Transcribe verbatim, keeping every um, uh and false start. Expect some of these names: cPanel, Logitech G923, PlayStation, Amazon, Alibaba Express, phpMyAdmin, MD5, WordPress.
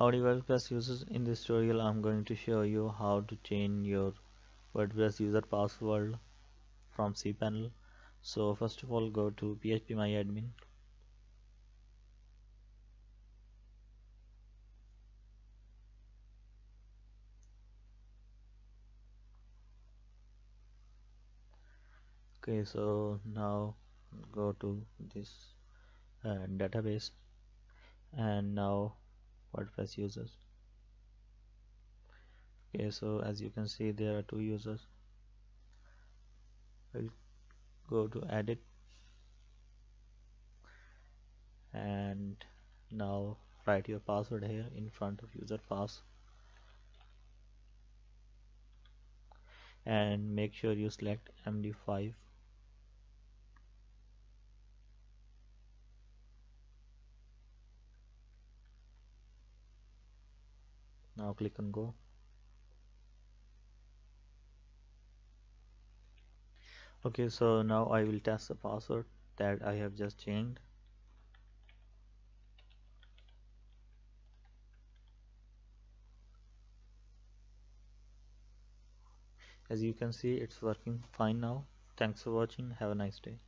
Howdy WordPress users, in this tutorial I'm going to show you how to change your WordPress user password from cPanel. So first of all, go to phpMyAdmin. Okay, so now go to this uh, database and now WordPress users. Okay, so as you can see there are two users. We'll go to edit and now write your password here in front of user pass, and make sure you select M D five. Now click on go. Okay, so now I will test the password that I have just changed. As you can see, it's working fine now. Thanks for watching. Have a nice day.